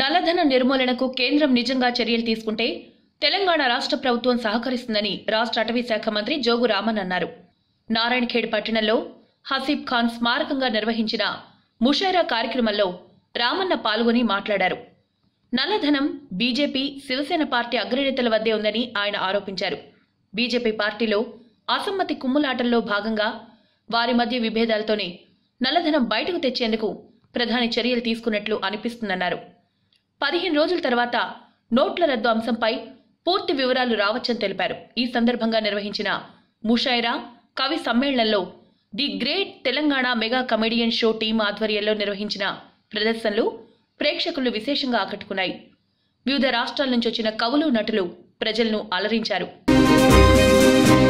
నల్లధన నిర్మూలనకు కేంద్రం నిజంగా చర్యలు తీసుకుంటే తెలంగాణ రాష్ట్ర ప్రభుత్వం సహకరిస్తుందని రాష్ట్ర అటవీ శాఖ మంత్రి జోగు రామన్ అన్నారు. నారాయణఖేడ్ పట్టణంలో హసీబ్ ఖాన్ స్మారకంగా నిర్వహించిన ముషైరా కార్యక్రమంలో రామన్న పాల్గొని మాట్లాడారు. నల్లధనం బీజేపీ, శివసేన పార్టీ అగ్రనేతల వద్దే ఉందని ఆయన ఆరోపించారు. బీజేపీ పార్టీలో అసమ్మతి కుమ్ములాటల్లో భాగంగా వారి మధ్య విభేదాలతోనే నల్లధనం బయటకు తెచ్చేందుకు ప్రధాని చర్యలు తీసుకున్నట్లు అనిపిస్తుందన్నారు. 15 రోజుల తర్వాత నోట్ల రద్దు అంశంపై పూర్తి వివరాలు రావచ్చని తెలిపారు. ఈ సందర్భంగా నిర్వహించిన ముషైరా కవి సమ్మేళనంలో the great Telangana mega comedian show team ఆధ్వర్యంలో నిర్వహించిన ప్రదర్శనలు ప్రేక్షకులు విశేషంగా ఆకట్టుకున్నాయి. వివిధ రాష్ట్రాల నుంచి వచ్చిన కవులు, నటులు ప్రజలను అలరించారు.